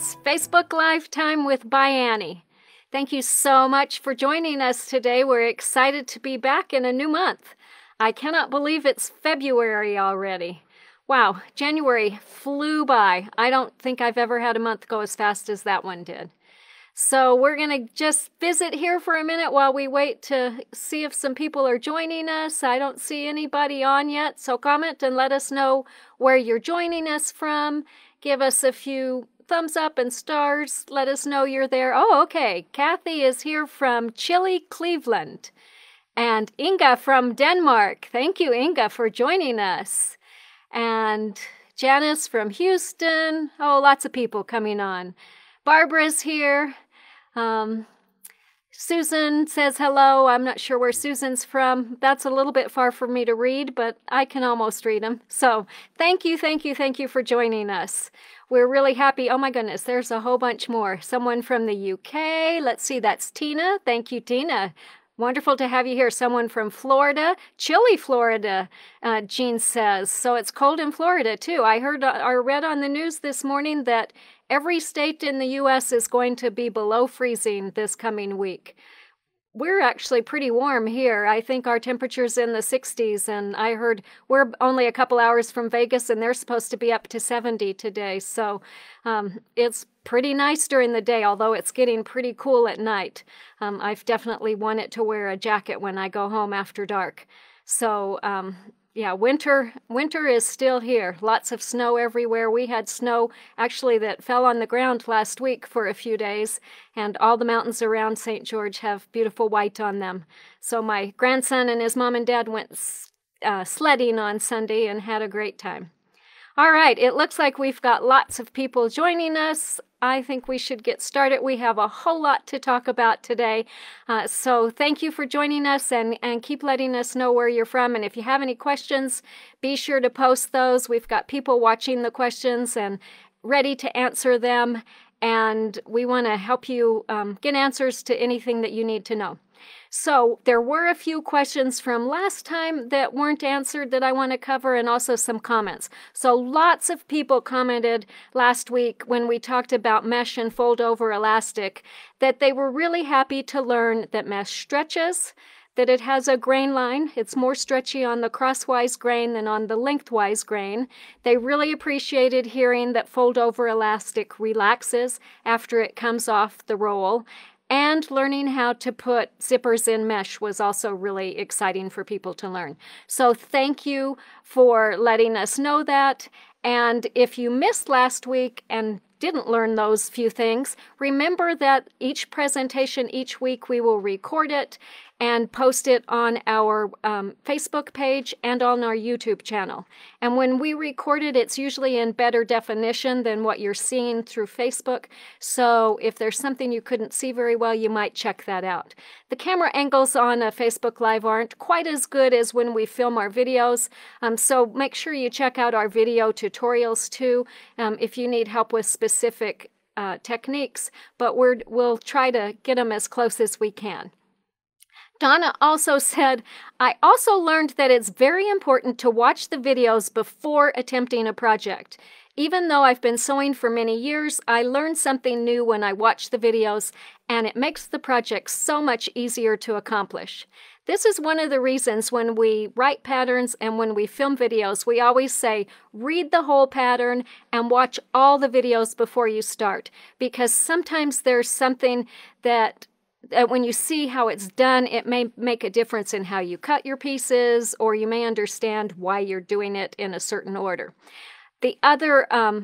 It's Facebook Live time with By Annie. Thank you so much for joining us today. We're excited to be back in a new month. I cannot believe it's February already. Wow, January flew by. I don't think I've ever had a month go as fast as that one did. So we're going to just visit here for a minute while we wait to see if some people are joining us. I don't see anybody on yet, so comment and let us know where you're joining us from. Give us a few thumbs up and stars. Let us know you're there. Oh, okay. Kathy is here from Chile, Cleveland. And Inga from Denmark. Thank you, Inga, for joining us. And Janice from Houston. Oh, lots of people coming on. Barbara's here. Susan says hello. I'm not sure where Susan's from. That's a little bit far for me to read, but I can almost read them. So thank you, thank you, thank you for joining us. We're really happy. Oh my goodness, there's a whole bunch more. Someone from the UK. Let's see, that's Tina. Thank you, Tina. Wonderful to have you here. Someone from Florida, chilly Florida, Jean says. So it's cold in Florida, too. I heard or read on the news this morning that every state in the U.S. is going to be below freezing this coming week. We're actually pretty warm here. I think our temperature's in the 60s, and I heard we're only a couple hours from Vegas, and they're supposed to be up to 70 today. So it's pretty nice during the day, although it's getting pretty cool at night. I've definitely wanted to wear a jacket when I go home after dark. So, yeah, winter is still here. Lots of snow everywhere. We had snow, actually, that fell on the ground last week for a few days, and all the mountains around St. George have beautiful white on them. So my grandson and his mom and dad went sledding on Sunday and had a great time. All right, it looks like we've got lots of people joining us. I think we should get started. We have a whole lot to talk about today. So thank you for joining us, and keep letting us know where you're from. And if you have any questions, be sure to post those. We've got people watching the questions and ready to answer them. And we want to help you get answers to anything that you need to know. So there were a few questions from last time that weren't answered that I want to cover, and also some comments. So lots of people commented last week when we talked about mesh and fold-over elastic that they were really happy to learn that mesh stretches, that it has a grain line. It's more stretchy on the crosswise grain than on the lengthwise grain. They really appreciated hearing that fold-over elastic relaxes after it comes off the roll. And learning how to put zippers in mesh was also really exciting for people to learn. So thank you for letting us know that. And if you missed last week and didn't learn those few things, remember that each presentation each week we will record it and post it on our Facebook page and on our YouTube channel. And when we record it, it's usually in better definition than what you're seeing through Facebook. So if there's something you couldn't see very well, you might check that out. The camera angles on a Facebook Live aren't quite as good as when we film our videos. So make sure you check out our video tutorials too if you need help with specific techniques, but we'll try to get them as close as we can. Donna also said, I also learned that it's very important to watch the videos before attempting a project. Even though I've been sewing for many years, I learned something new when I watch the videos, and it makes the project so much easier to accomplish. This is one of the reasons when we write patterns and when we film videos, we always say, read the whole pattern and watch all the videos before you start, because sometimes there's something that when you see how it's done, it may make a difference in how you cut your pieces, or you may understand why you're doing it in a certain order. The other, I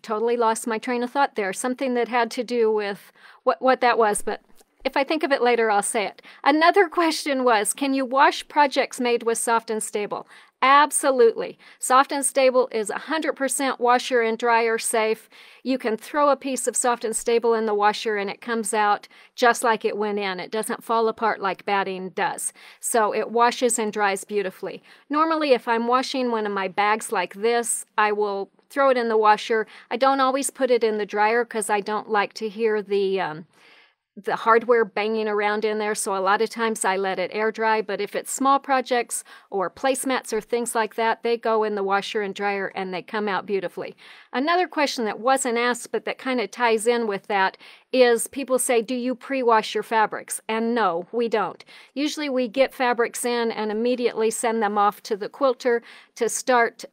totally lost my train of thought there, something that had to do with what that was, but if I think of it later, I'll say it. Another question was, can you wash projects made with Soft and Stable? Absolutely. Soft and Stable is 100% washer and dryer safe. You can throw a piece of Soft and Stable in the washer and it comes out just like it went in. It doesn't fall apart like batting does. So it washes and dries beautifully. Normally, if I'm washing one of my bags like this, I will throw it in the washer. I don't always put it in the dryer because I don't like to hear the the hardware banging around in there, so a lot of times I let it air dry. But if it's small projects or placemats or things like that, they go in the washer and dryer and they come out beautifully. Another question that wasn't asked but that kind of ties in with that is people say, do you pre-wash your fabrics? And no, we don't. Usually we get fabrics in and immediately send them off to the quilter to start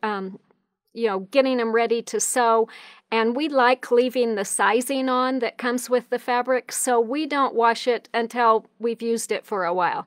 you know, getting them ready to sew. And we like leaving the sizing on that comes with the fabric, so we don't wash it until we've used it for a while.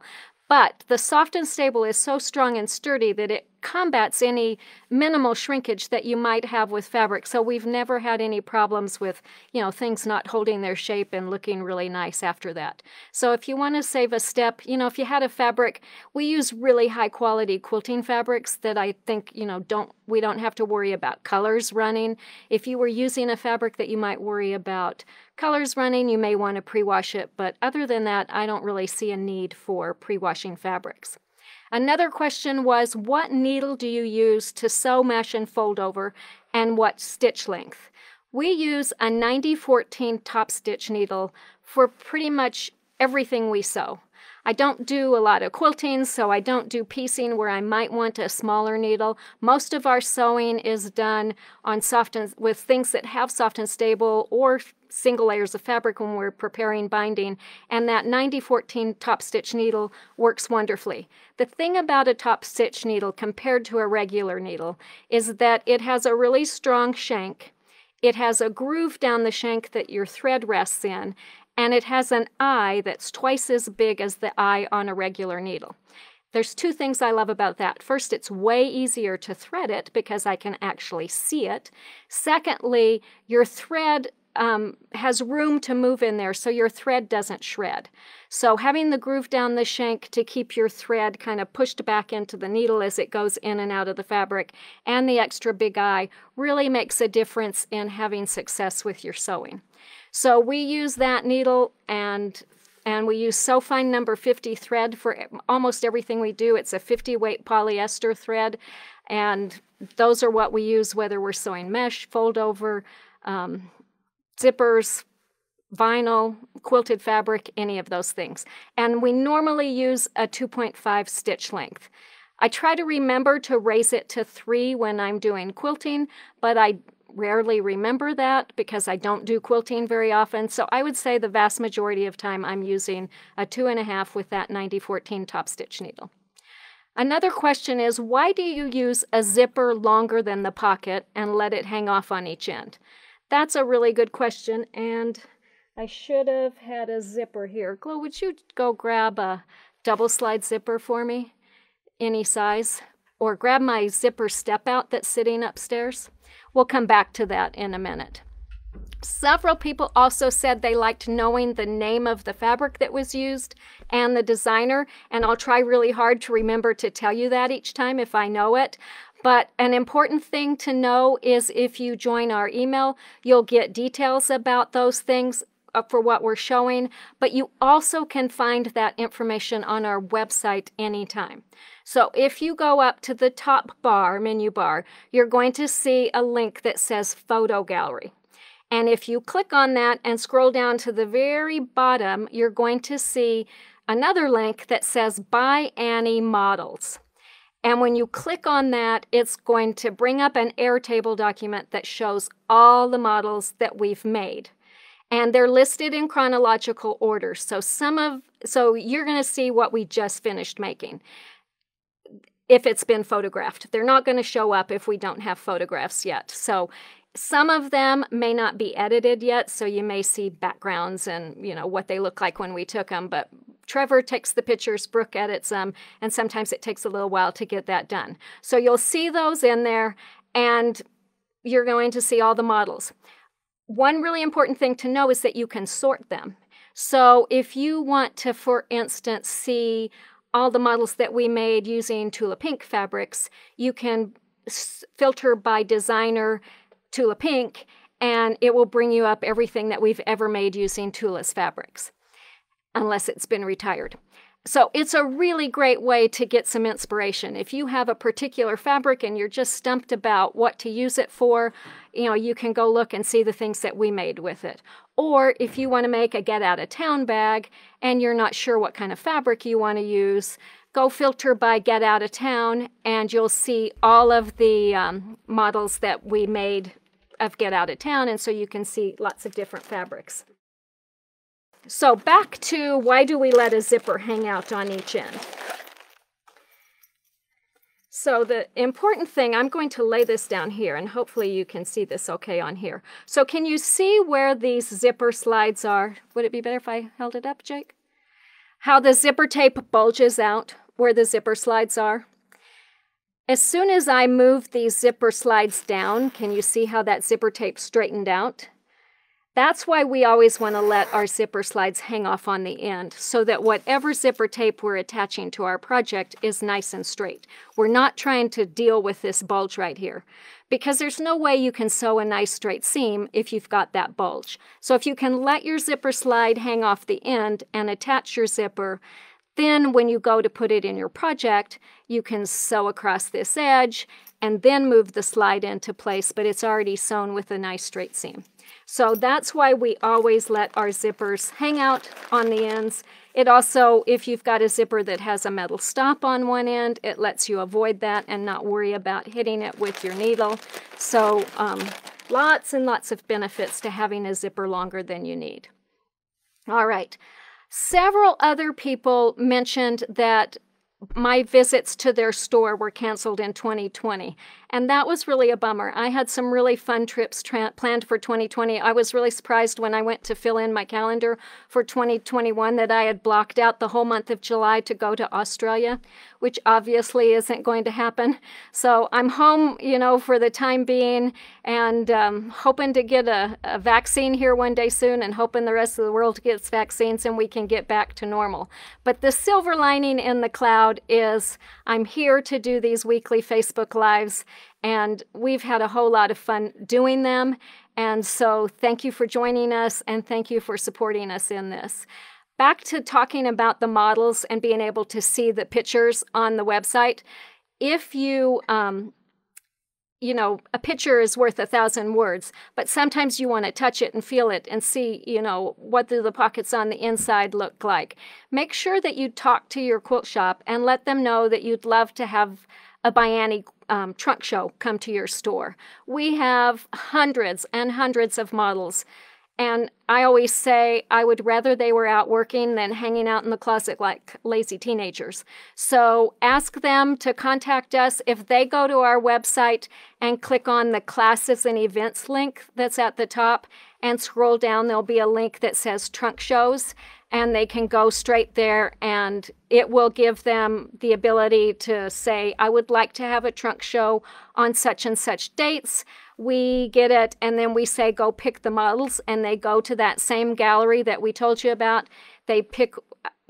But the Soft and Stable is so strong and sturdy that it combats any minimal shrinkage that you might have with fabric. So we've never had any problems with, you know, things not holding their shape and looking really nice after that. So if you want to save a step, you know, if you had a fabric, we use really high quality quilting fabrics that I think, you know, we don't have to worry about colors running. If you were using a fabric that you might worry about colors running, you may want to pre-wash it. But other than that, I don't really see a need for pre-washing fabrics. Another question was, what needle do you use to sew, mesh, and fold over, and what stitch length? We use a 90/14 top stitch needle for pretty much everything we sew. I don't do a lot of quilting, so I don't do piecing where I might want a smaller needle. Most of our sewing is done on with things that have Soft and Stable or single layers of fabric when we're preparing binding, and that 90/14 top stitch needle works wonderfully. The thing about a top stitch needle compared to a regular needle is that it has a really strong shank, it has a groove down the shank that your thread rests in, and it has an eye that's twice as big as the eye on a regular needle. There's two things I love about that. First, it's way easier to thread it because I can actually see it. Secondly, your thread has room to move in there, so your thread doesn't shred. So having the groove down the shank to keep your thread kind of pushed back into the needle as it goes in and out of the fabric, and the extra big eye really makes a difference in having success with your sewing. So we use that needle, and we use Sew Fine number 50 thread for almost everything we do. It's a 50 weight polyester thread, and those are what we use whether we're sewing mesh, fold over, zippers, vinyl, quilted fabric, any of those things. And we normally use a 2.5 stitch length. I try to remember to raise it to 3 when I'm doing quilting, but I rarely remember that because I don't do quilting very often. So I would say the vast majority of time I'm using a 2.5 with that 90/14 top stitch needle. Another question is, why do you use a zipper longer than the pocket and let it hang off on each end? That's a really good question, and I should have had a zipper here. Glo, would you go grab a double slide zipper for me, any size? Or grab my zipper step out that's sitting upstairs? We'll come back to that in a minute. Several people also said they liked knowing the name of the fabric that was used and the designer, and I'll try really hard to remember to tell you that each time if I know it. But an important thing to know is if you join our email, you'll get details about those things for what we're showing, but you also can find that information on our website anytime. So if you go up to the top bar, menu bar, you're going to see a link that says Photo Gallery. And if you click on that and scroll down to the very bottom, you're going to see another link that says By Annie Models. And when you click on that, it's going to bring up an Airtable document that shows all the models that we've made. And they're listed in chronological order. So so you're going to see what we just finished making if it's been photographed. They're not going to show up if we don't have photographs yet. So some of them may not be edited yet, so you may see backgrounds and, you know, what they look like when we took them, but Trevor takes the pictures, Brooke edits them, and sometimes it takes a little while to get that done. So you'll see those in there, and you're going to see all the models. One really important thing to know is that you can sort them. So if you want to, for instance, see all the models that we made using Tula Pink fabrics, you can filter by designer Tula Pink, and it will bring you up everything that we've ever made using Tula's fabrics, unless it's been retired. So it's a really great way to get some inspiration. If you have a particular fabric and you're just stumped about what to use it for, you know, you can go look and see the things that we made with it. Or if you want to make a get-out-of-town bag and you're not sure what kind of fabric you want to use, go filter by get-out-of-town and you'll see all of the models that we made of get-out-of-town, and so you can see lots of different fabrics. So back to why do we let a zipper hang out on each end? So the important thing, I'm going to lay this down here and hopefully you can see this okay on here. So can you see where these zipper slides are? Would it be better if I held it up, Jake? How the zipper tape bulges out where the zipper slides are? As soon as I move these zipper slides down, can you see how that zipper tape straightened out? That's why we always want to let our zipper slides hang off on the end, so that whatever zipper tape we're attaching to our project is nice and straight. We're not trying to deal with this bulge right here, because there's no way you can sew a nice straight seam if you've got that bulge. So if you can let your zipper slide hang off the end and attach your zipper, then when you go to put it in your project, you can sew across this edge and then move the slide into place, but it's already sewn with a nice straight seam. So that's why we always let our zippers hang out on the ends. It also, if you've got a zipper that has a metal stop on one end, it lets you avoid that and not worry about hitting it with your needle. So lots and lots of benefits to having a zipper longer than you need. All right. Several other people mentioned that my visits to their store were canceled in 2020, and that was really a bummer. I had some really fun trips planned for 2020. I was really surprised when I went to fill in my calendar for 2021 that I had blocked out the whole month of July to go to Australia, which obviously isn't going to happen. So I'm home, you know, for the time being, and hoping to get a vaccine here one day soon, and hoping the rest of the world gets vaccines and we can get back to normal. But the silver lining in the cloud is I'm here to do these weekly Facebook Lives, and we've had a whole lot of fun doing them. And so thank you for joining us, and thank you for supporting us in this. Back to talking about the models and being able to see the pictures on the website. If you you know, a picture is worth 1,000 words, but sometimes you want to touch it and feel it and see, you know, what do the pockets on the inside look like. Make sure that you talk to your quilt shop and let them know that you'd love to have a By Annie trunk show come to your store. We have hundreds and hundreds of models, and I always say I would rather they were out working than hanging out in the closet like lazy teenagers. So ask them to contact us. If they go to our website and click on the classes and events link that's at the top and scroll down, there'll be a link that says trunk shows, and they can go straight there, and it will give them the ability to say, I would like to have a trunk show on such and such dates. We get it, and then we say, go pick the models, and they go to that same gallery that we told you about. They pick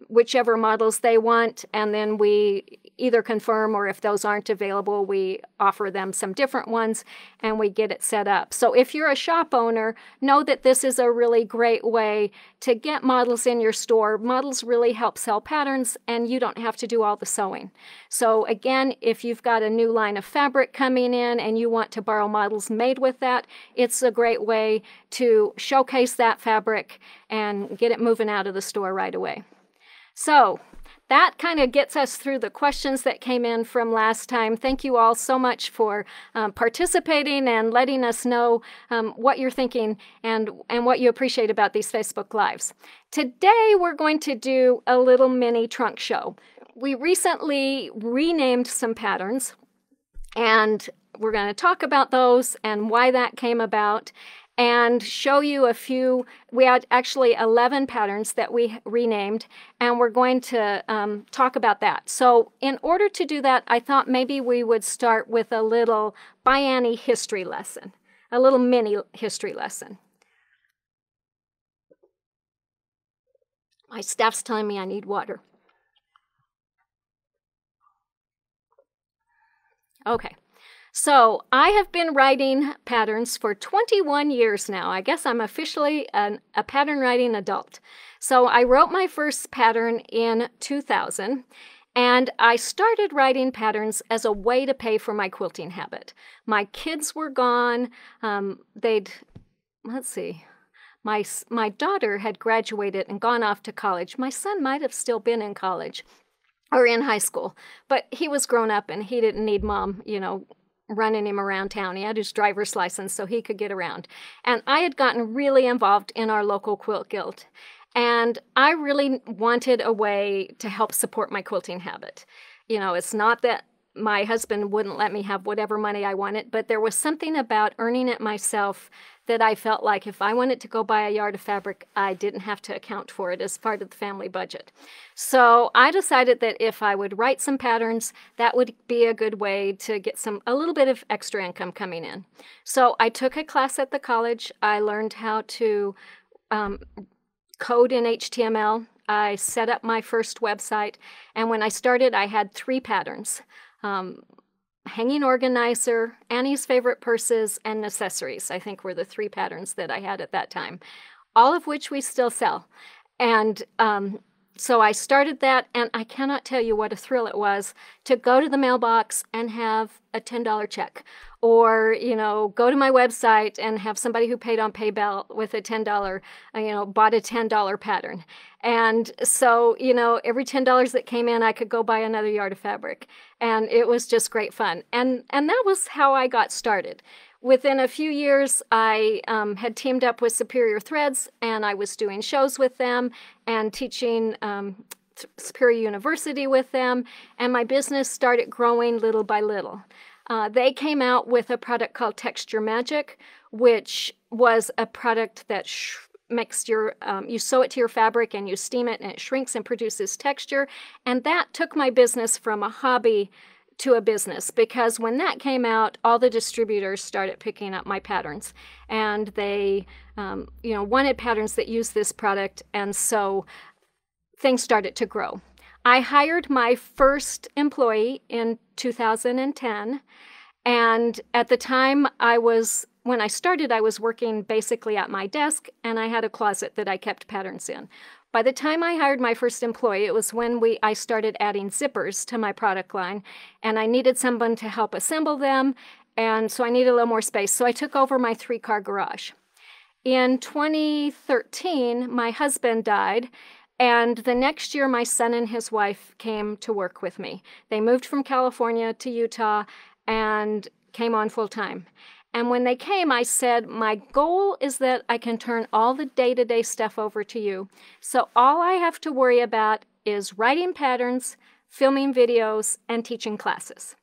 whichever models they want, and then we either confirm, or if those aren't available, we offer them some different ones, and we get it set up. So if you're a shop owner, know that this is a really great way to get models in your store. Models really help sell patterns, and you don't have to do all the sewing. So again, if you've got a new line of fabric coming in and you want to borrow models made with that, it's a great way to showcase that fabric and get it moving out of the store right away. So that kind of gets us through the questions that came in from last time. Thank you all so much for participating and letting us know what you're thinking and what you appreciate about these Facebook Lives. Today we're going to do a little mini trunk show. We recently renamed some patterns, and we're going to talk about those and why that came about, and show you a few. We had actually 11 patterns that we renamed, and we're going to talk about that. So in order to do that, I thought maybe we would start with a little By Annie history lesson, a little mini history lesson. My staff's telling me I need water. Okay. So I have been writing patterns for 21 years now. I guess I'm officially a pattern writing adult. So I wrote my first pattern in 2000, and I started writing patterns as a way to pay for my quilting habit. My kids were gone. My daughter had graduated and gone off to college. My son might have still been in college or in high school, but he was grown up and he didn't need mom, you know, running him around town. He had his driver's license so he could get around. And I had gotten really involved in our local quilt guild. And I really wanted a way to help support my quilting habit. You know, it's not that my husband wouldn't let me have whatever money I wanted, but there was something about earning it myself that I felt like if I wanted to go buy a yard of fabric, I didn't have to account for it as part of the family budget. So I decided that if I would write some patterns, that would be a good way to get a little bit of extra income coming in. So I took a class at the college. I learned how to code in HTML. I set up my first website, and when I started, I had 3 patterns. Hanging organizer, Annie's favorite purses, and necessaries, I think were the 3 patterns that I had at that time, all of which we still sell. And so I started that, and I cannot tell you what a thrill it was to go to the mailbox and have a $10 check, or, you know, go to my website and have somebody who paid on PayPal with a $10, you know, bought a $10 pattern. And so, you know, every $10 that came in, I could go buy another yard of fabric. And it was just great fun. And that was how I got started. Within a few years, I had teamed up with Superior Threads, and I was doing shows with them and teaching Superior University with them, and my business started growing little by little. They came out with a product called Texture Magic, which was a product that makes your, you sew it to your fabric and you steam it and it shrinks and produces texture, and that took my business from a hobby to a business, because when that came out, all the distributors started picking up my patterns, and they you know, wanted patterns that used this product, and so things started to grow. I hired my first employee in 2010, and at the time when I started, I was working basically at my desk, and I had a closet that I kept patterns in. By the time I hired my first employee, it was when I started adding zippers to my product line, and I needed someone to help assemble them, and so I needed a little more space, so I took over my 3-car garage. In 2013, my husband died, and the next year my son and his wife came to work with me. They moved from California to Utah and came on full-time. And when they came, I said, my goal is that I can turn all the day-to-day stuff over to you. So all I have to worry about is writing patterns, filming videos, and teaching classes.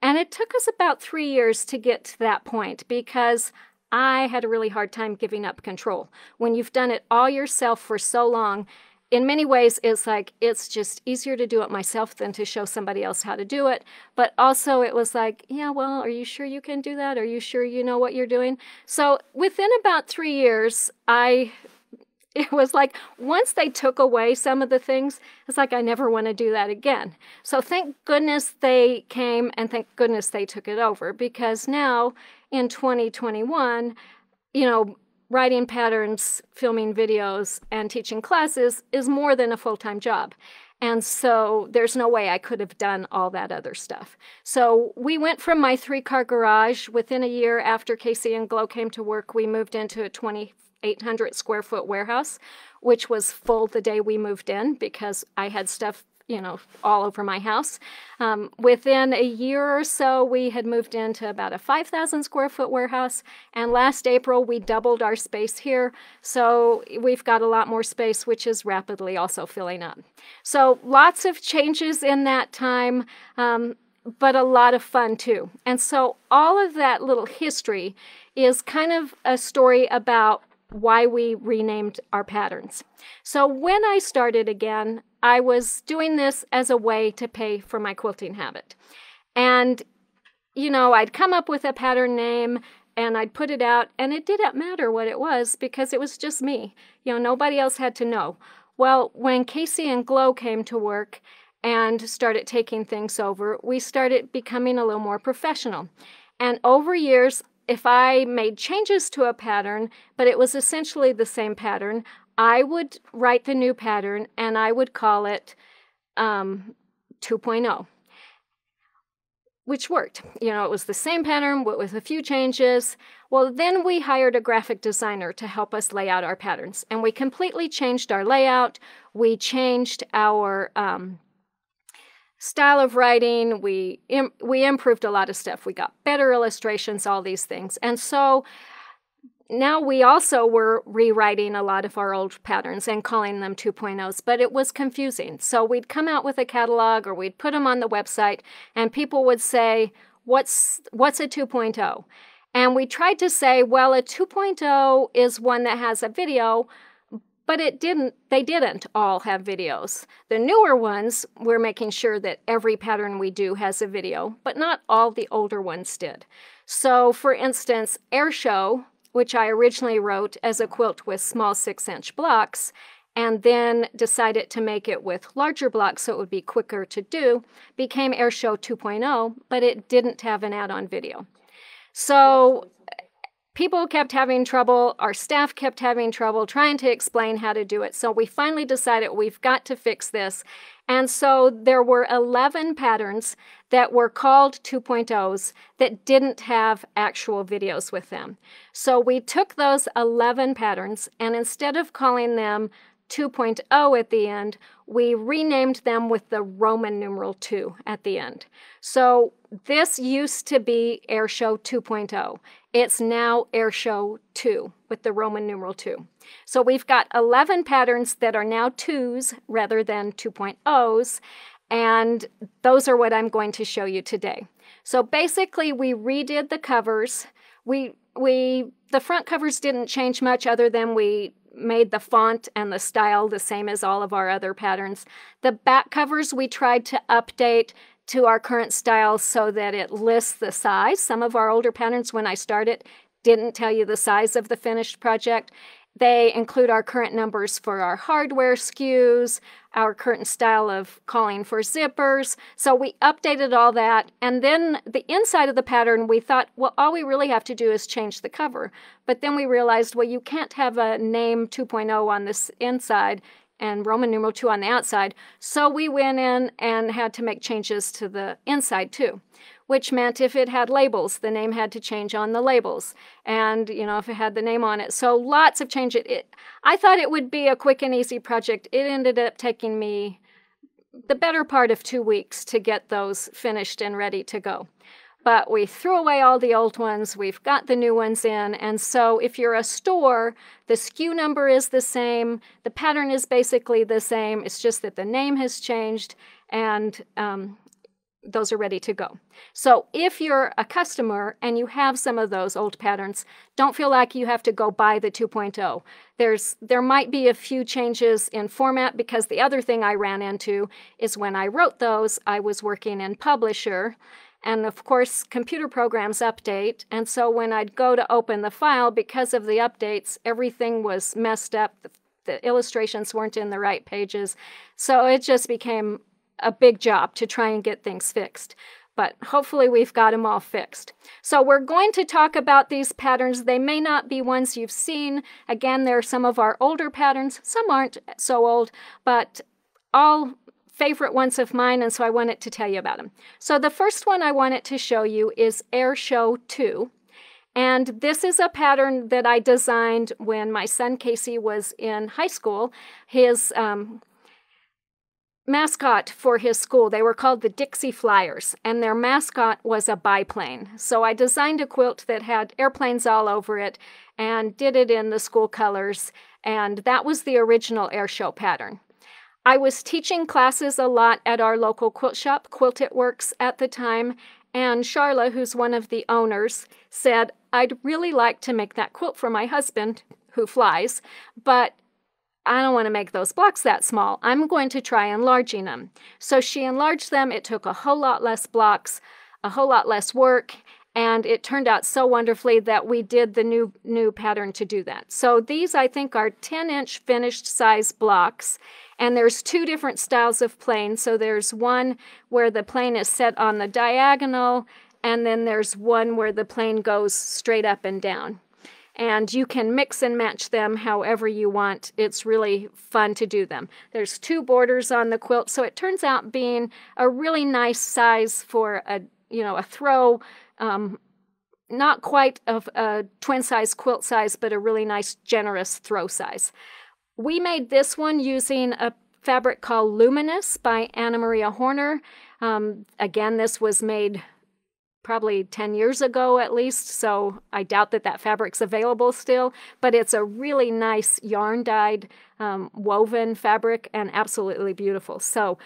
And it took us about 3 years to get to that point, because I had a really hard time giving up control. When you've done it all yourself for so long, in many ways, it's like, it's just easier to do it myself than to show somebody else how to do it. But also it was like, yeah, well, are you sure you can do that? Are you sure you know what you're doing? So within about 3 years, it was like, once they took away some of the things, it's like, I never want to do that again. So thank goodness they came, and thank goodness they took it over, because now in 2021, you know, writing patterns, filming videos, and teaching classes is more than a full-time job. And so there's no way I could have done all that other stuff. So we went from my 3-car garage. Within a year after Casey and Glow came to work, we moved into a 2,800 square foot warehouse, which was full the day we moved in, because I had stuff, you know, all over my house. Within a year or so, we had moved into about a 5,000 square foot warehouse. And last April, we doubled our space here. So we've got a lot more space, which is rapidly also filling up. So lots of changes in that time, but a lot of fun too. And so all of that little history is kind of a story about why we renamed our patterns. So when I started again, I was doing this as a way to pay for my quilting habit. And, you know, I'd come up with a pattern name and I'd put it out, and it didn't matter what it was, because it was just me. You know, nobody else had to know. Well, when Casey and Glow came to work and started taking things over, we started becoming a little more professional. And over years, if I made changes to a pattern, but it was essentially the same pattern, I would write the new pattern and I would call it 2.0, which worked. You know, it was the same pattern with a few changes. Well, then we hired a graphic designer to help us lay out our patterns, and we completely changed our layout. We changed our style of writing. We improved a lot of stuff. We got better illustrations, all these things. And so now we also were rewriting a lot of our old patterns and calling them 2.0s, but it was confusing. So we'd come out with a catalog or we'd put them on the website and people would say, what's a 2.0? And we tried to say, well, a 2.0 is one that has a video, but it didn't. They didn't all have videos. The newer ones, we're making sure that every pattern we do has a video, but not all the older ones did. So, for instance, Airshow, which I originally wrote as a quilt with small 6-inch blocks, and then decided to make it with larger blocks so it would be quicker to do, became Airshow 2.0, but it didn't have an add-on video. So people kept having trouble, our staff kept having trouble trying to explain how to do it, so we finally decided we've got to fix this. And so there were 11 patterns that were called 2.0s that didn't have actual videos with them. So we took those 11 patterns, and instead of calling them 2.0 at the end, we renamed them with the Roman numeral 2 at the end. So this used to be Airshow 2.0. It's now Airshow 2 with the Roman numeral 2. So we've got 11 patterns that are now 2s rather than 2.0s, and those are what I'm going to show you today. So basically we redid the covers. The front covers didn't change much other than we made the font and the style the same as all of our other patterns. The back covers we tried to update to our current style so that it lists the size. Some of our older patterns, when I started, didn't tell you the size of the finished project. They include our current numbers for our hardware SKUs, our current style of calling for zippers. So we updated all that. And then the inside of the pattern, we thought, well, all we really have to do is change the cover. But then we realized, well, you can't have a name 2.0 on this inside and Roman numeral 2 on the outside. So we went in and had to make changes to the inside too, which meant if it had labels, the name had to change on the labels. And, you know, if it had the name on it. So lots of changes. I thought it would be a quick and easy project. It ended up taking me the better part of 2 weeks to get those finished and ready to go. But we threw away all the old ones, we've got the new ones in, and so if you're a store, the SKU number is the same, the pattern is basically the same, it's just that the name has changed, and those are ready to go. So if you're a customer and you have some of those old patterns, don't feel like you have to go buy the 2.0. There might be a few changes in format, because the other thing I ran into is when I wrote those, I was working in Publisher, and of course, computer programs update. And so when I'd go to open the file, because of the updates, everything was messed up. The illustrations weren't in the right pages. So it just became a big job to try and get things fixed. But hopefully we've got them all fixed. So we're going to talk about these patterns. They may not be ones you've seen. Again, they're some of our older patterns. Some aren't so old, but all favorite ones of mine, and so I wanted to tell you about them. So the first one I wanted to show you is Airshow 2, and this is a pattern that I designed when my son Casey was in high school. His mascot for his school, they were called the Dixie Flyers, and their mascot was a biplane. So I designed a quilt that had airplanes all over it and did it in the school colors, and that was the original Airshow pattern. I was teaching classes a lot at our local quilt shop, Quilt It Works, at the time, and Charla, who's one of the owners, said, I'd really like to make that quilt for my husband, who flies, but I don't want to make those blocks that small. I'm going to try enlarging them. So she enlarged them. It took a whole lot less blocks, a whole lot less work, and it turned out so wonderfully that we did the new pattern to do that. So these, I think, are 10-inch finished size blocks. And there's two different styles of plane. So there's one where the plane is set on the diagonal and then there's one where the plane goes straight up and down. And you can mix and match them however you want. It's really fun to do them. There's two borders on the quilt, so it turns out being a really nice size for a, you know, a throw. Not quite a twin size quilt size, but a really nice generous throw size. We made this one using a fabric called Luminous by Anna Maria Horner. Again, this was made probably 10 years ago at least, so I doubt that that fabric's available still, but it's a really nice yarn-dyed woven fabric and absolutely beautiful. So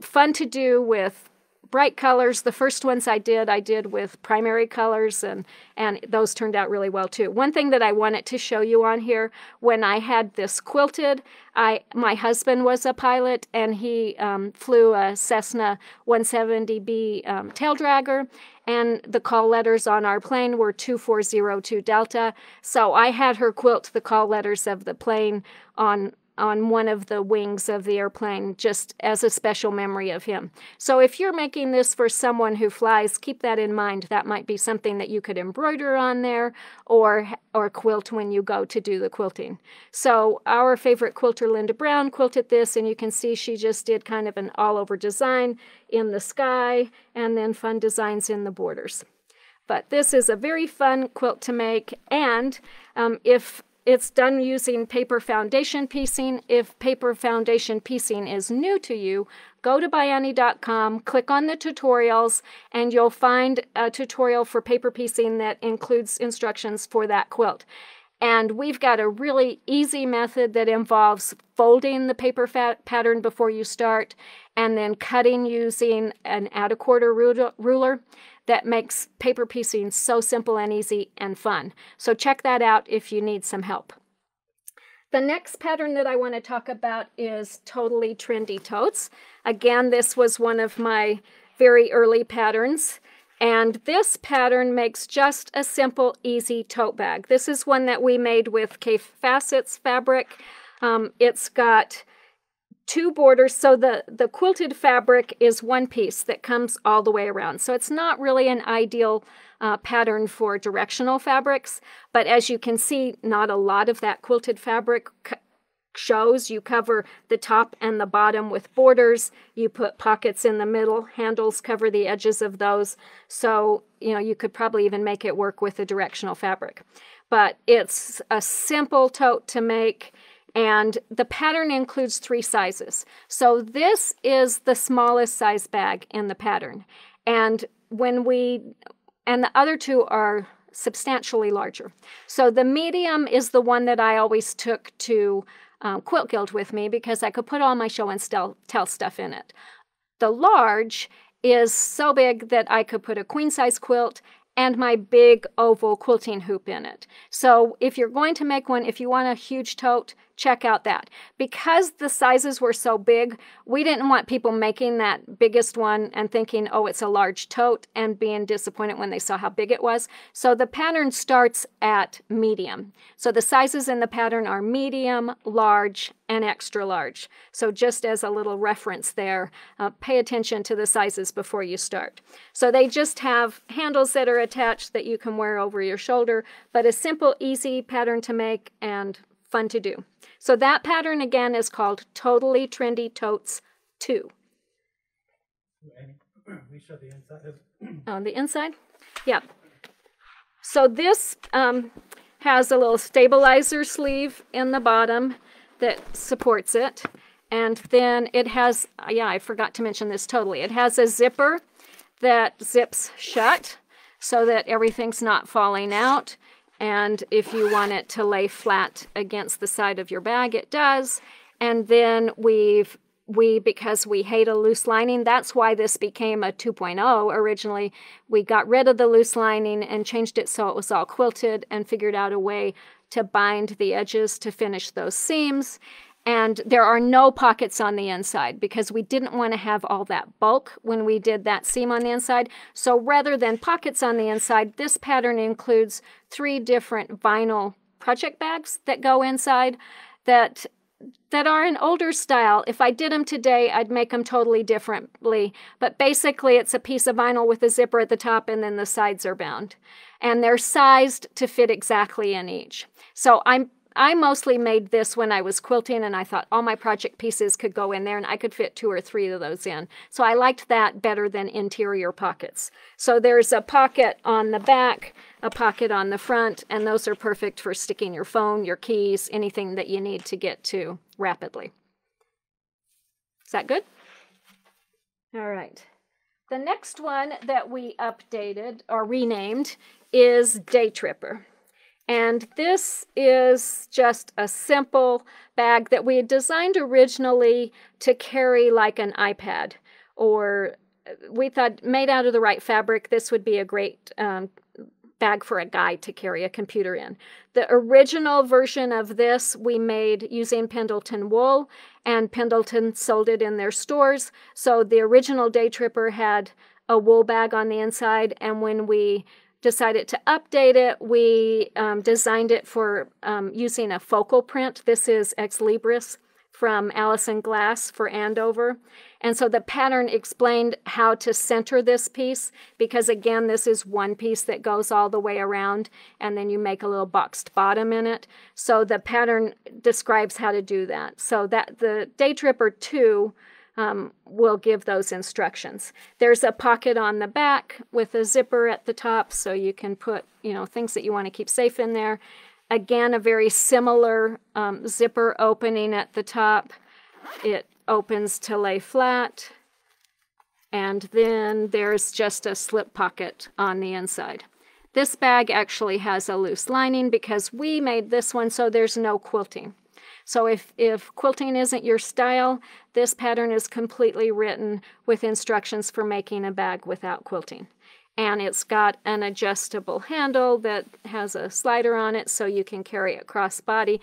fun to do with bright colors. The first ones I did with primary colors, and those turned out really well too. One thing that I wanted to show you on here, when I had this quilted, my husband was a pilot, and he flew a Cessna 170B tail dragger, and the call letters on our plane were 2402 Delta, so I had her quilt the call letters of the plane on one of the wings of the airplane, just as a special memory of him. So if you're making this for someone who flies, keep that in mind. That might be something that you could embroider on there or quilt when you go to do the quilting. So our favorite quilter, Linda Brown, quilted this, and you can see she just did kind of an all-over design in the sky and then fun designs in the borders. But this is a very fun quilt to make, and if it's done using paper foundation piecing. If paper foundation piecing is new to you, go to byannie.com, click on the tutorials, and you'll find a tutorial for paper piecing that includes instructions for that quilt. And we've got a really easy method that involves folding the paper pattern before you start, and then cutting using an add-a-quarter ruler. That makes paper piecing so simple and easy and fun. So check that out if you need some help. The next pattern that I want to talk about is Totally Trendy Totes. Again, this was one of my very early patterns. And this pattern makes just a simple, easy tote bag. This is one that we made with K-Facets fabric. It's got two borders, so the quilted fabric is one piece that comes all the way around. So it's not really an ideal pattern for directional fabrics, but as you can see, not a lot of that quilted fabric shows. You cover the top and the bottom with borders, you put pockets in the middle, handles cover the edges of those, so you know, you could probably even make it work with a directional fabric. But it's a simple tote to make, and the pattern includes three sizes. So this is the smallest size bag in the pattern. And the other two are substantially larger. So the medium is the one that I always took to Quilt Guild with me, because I could put all my show and tell stuff in it. The large is so big that I could put a queen size quilt and my big oval quilting hoop in it. So if you're going to make one, if you want a huge tote, check out that. Because the sizes were so big, we didn't want people making that biggest one and thinking, oh, it's a large tote, and being disappointed when they saw how big it was. So the pattern starts at medium. So the sizes in the pattern are medium, large, and extra large. So just as a little reference there, pay attention to the sizes before you start. So they just have handles that are attached that you can wear over your shoulder, but a simple, easy pattern to make and fun to do. So that pattern again is called Totally Trendy Totes 2. We show the inside. On the inside? Yeah. So this has a little stabilizer sleeve in the bottom that supports it. And then it has, yeah, I forgot to mention this totally. It has a zipper that zips shut so that everything's not falling out. And if you want it to lay flat against the side of your bag, it does. And then because we hate a loose lining, that's why this became a 2.0 originally. We got rid of the loose lining and changed it so it was all quilted, and figured out a way to bind the edges to finish those seams. And there are no pockets on the inside because we didn't want to have all that bulk when we did that seam on the inside. So rather than pockets on the inside, this pattern includes three different vinyl project bags that go inside that that are an older style. If I did them today, I'd make them totally differently. But basically, it's a piece of vinyl with a zipper at the top, and then the sides are bound. And they're sized to fit exactly in each. So I mostly made this when I was quilting, and I thought all my project pieces could go in there, and I could fit 2 or 3 of those in. So I liked that better than interior pockets. So there's a pocket on the back, a pocket on the front, and those are perfect for sticking your phone, your keys, anything that you need to get to rapidly. Is that good? All right. The next one that we updated or renamed is Day Tripper. And this is just a simple bag that we had designed originally to carry like an iPad, or we thought made out of the right fabric, this would be a great bag for a guy to carry a computer in. The original version of this we made using Pendleton wool, and Pendleton sold it in their stores. So the original Day Tripper had a wool bag on the inside, and when we decided to update it, we designed it for using a focal print. This is Ex Libris from Allison Glass for Andover. And so the pattern explained how to center this piece, because again, this is one piece that goes all the way around, and then you make a little boxed bottom in it. So the pattern describes how to do that. So that the Day Tripper 2 will give those instructions. There's a pocket on the back with a zipper at the top, so you can put, you know, things that you want to keep safe in there. Again, a very similar zipper opening at the top. It opens to lay flat, and then there's just a slip pocket on the inside. This bag actually has a loose lining because we made this one so there's no quilting. So if quilting isn't your style, this pattern is completely written with instructions for making a bag without quilting. And it's got an adjustable handle that has a slider on it so you can carry it crossbody.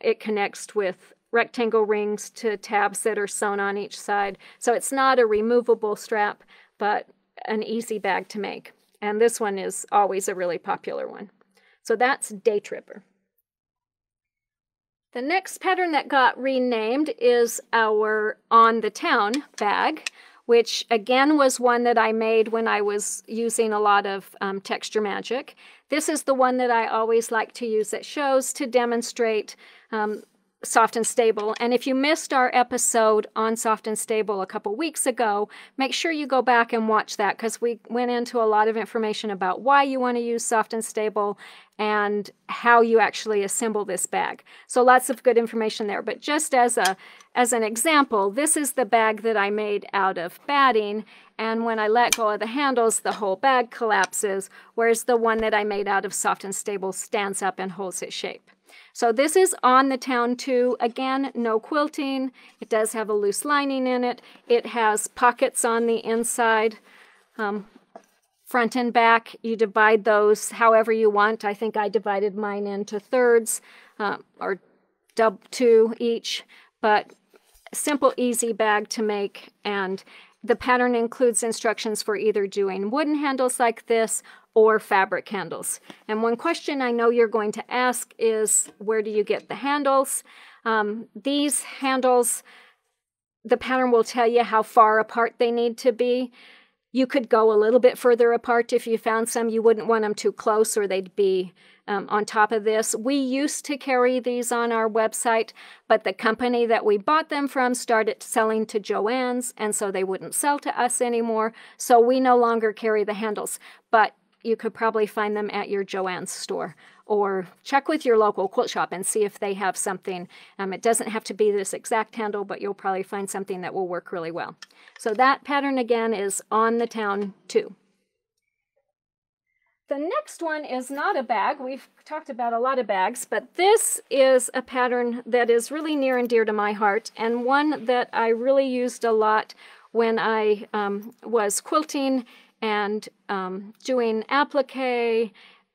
It connects with rectangle rings to tabs that are sewn on each side. So it's not a removable strap, but an easy bag to make. And this one is always a really popular one. So that's Day Tripper. The next pattern that got renamed is our On the Town bag, which again was one that I made when I was using a lot of Texture Magic. This is the one that I always like to use at shows to demonstrate Soft and Stable. And if you missed our episode on Soft and Stable a couple weeks ago, make sure you go back and watch that, because we went into a lot of information about why you want to use Soft and Stable and how you actually assemble this bag. So lots of good information there. But just as an example, this is the bag that I made out of batting. And when I let go of the handles, the whole bag collapses, whereas the one that I made out of Soft and Stable stands up and holds its shape. So this is On the Town 2. Again, no quilting. It does have a loose lining in it. It has pockets on the inside, front and back. You divide those however you want. I think I divided mine into thirds or 2 each, but simple, easy bag to make. And the pattern includes instructions for either doing wooden handles like this or fabric handles. And one question I know you're going to ask is, where do you get the handles? These handles, the pattern will tell you how far apart they need to be. You could go a little bit further apart if you found some. You wouldn't want them too close or they'd be on top of this. We used to carry these on our website, but the company that we bought them from started selling to Joann's, and so they wouldn't sell to us anymore. So we no longer carry the handles, but you could probably find them at your Joann's store, or check with your local quilt shop and see if they have something. It doesn't have to be this exact handle, but you'll probably find something that will work really well. So that pattern again is On the Town 2. The next one is not a bag. We've talked about a lot of bags, but this is a pattern that is really near and dear to my heart, and one that I really used a lot when I was quilting and doing applique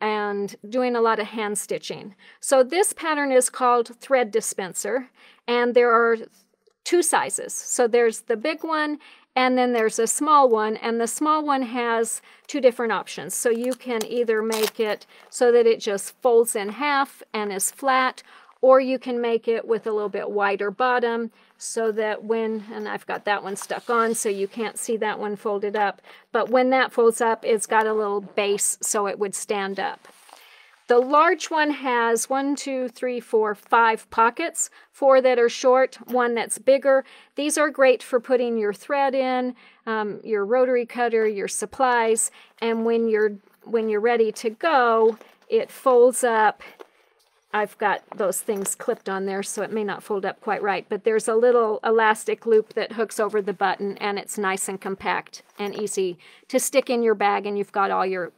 and doing a lot of hand stitching. So this pattern is called Thread Dispenser, and there are 2 sizes. So there's the big one, and then there's a small one, and the small one has 2 different options. So you can either make it so that it just folds in half and is flat, or you can make it with a little bit wider bottom so that when, and I've got that one stuck on so you can't see that one folded up, but when that folds up, it's got a little base so it would stand up. The large one has 5 pockets, 4 that are short, 1 that's bigger. These are great for putting your thread in, your rotary cutter, your supplies, and when you're ready to go, it folds up. I've got those things clipped on there, so it may not fold up quite right, but there's a little elastic loop that hooks over the button, and it's nice and compact and easy to stick in your bag, and you've got all your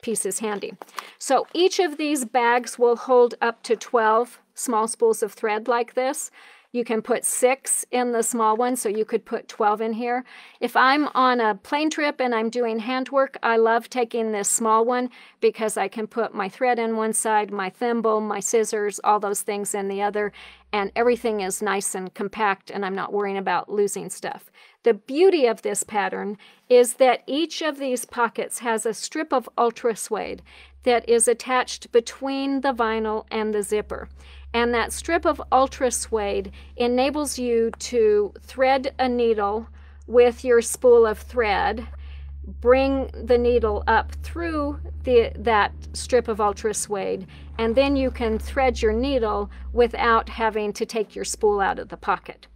pieces handy. So each of these bags will hold up to 12 small spools of thread like this. You can put 6 in the small one, so you could put 12 in here. If I'm on a plane trip and I'm doing handwork, I love taking this small one because I can put my thread in one side, my thimble, my scissors, all those things in the other, and everything is nice and compact, and I'm not worrying about losing stuff. The beauty of this pattern is that each of these pockets has a strip of ultra suede that is attached between the vinyl and the zipper. And that strip of ultra suede enables you to thread a needle with your spool of thread, bring the needle up through that strip of ultra suede, and then you can thread your needle without having to take your spool out of the pocket.